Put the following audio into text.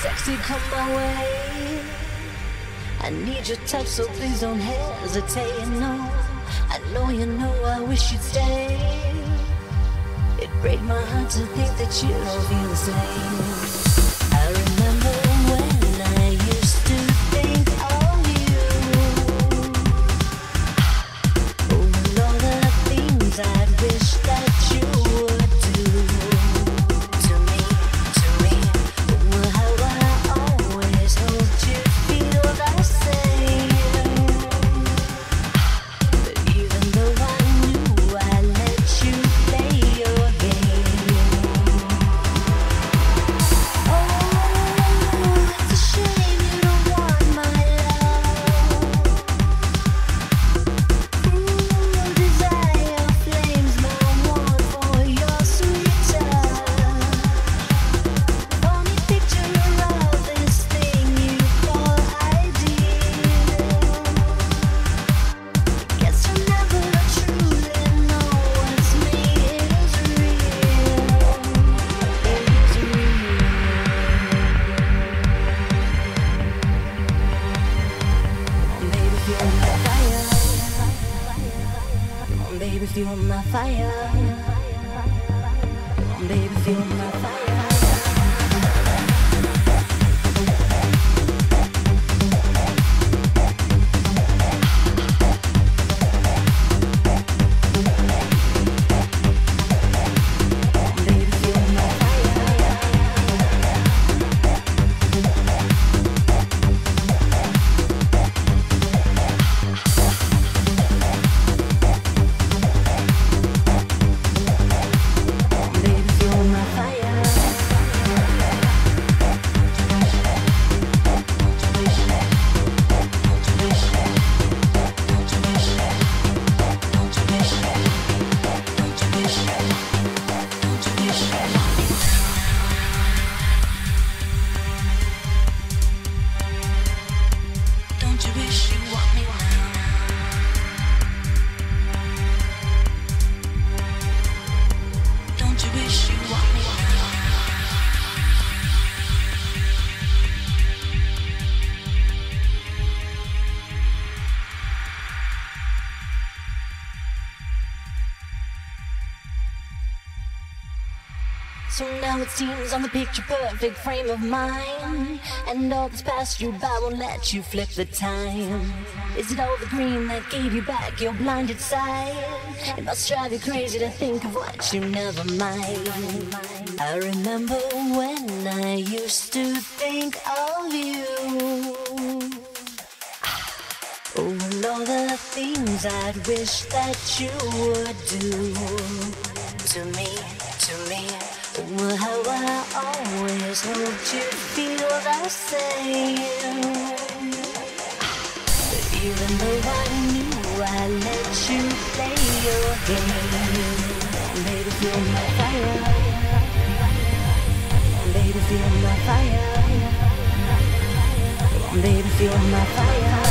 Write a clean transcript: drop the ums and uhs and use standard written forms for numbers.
Sexy, come my way. I need your touch, so please don't hesitate. No, I know you know I wish you'd stay. It breaks my heart to think that you don't feel the same. I remember when I used to think of you. Oh, and all the things I wish that you would do. Baby, fuel my fire. Baby, fuel my fire. So now it seems I'm the picture-perfect frame of mind, and all that's passed you by won't let you flip the time. Is it all the green that gave you back your blinded side? It must drive you crazy to think of what you never mind. I remember when I used to think of you. Oh, and all the things I'd wish that you would do to me, to me. Well, how I always hoped you'd feel the same. But even though I knew I let you play your game. Baby, feel my fire. Baby, feel my fire. baby, fuel my fire.